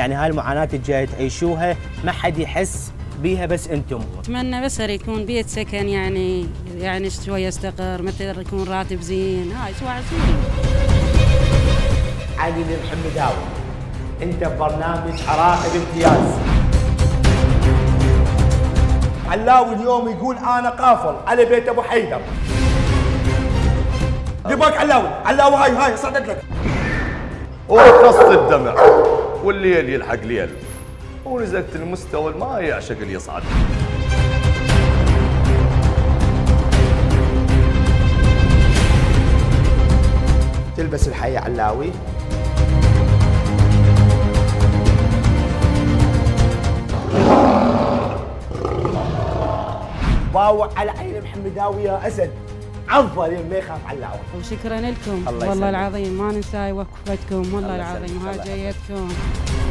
يعني هاي المعاناة الجاية تعيشوها ما حد يحس بيها بس انتم. اتمنى بس يكون بيت سكن يعني شوية استقر، مثل يكون راتب زين، هاي سواء علي المحمداوي، انت ببرنامج عراقب امتياز. علاوي اليوم يقول انا قافل على بيت ابو حيدر. دباك علاوي هاي صعدت لك. وقص الدمع والليل يلحق ليل، ونزلت المستوى ما يعشق اللي يصعد. تلبس الحياة علاوي. باوع على عين المحمداوي يا اسد، عضل ما يخاف علاوي. وشكرا لكم والله العظيم، ما ننسى وقفتكم والله العظيم وهاجيتكم.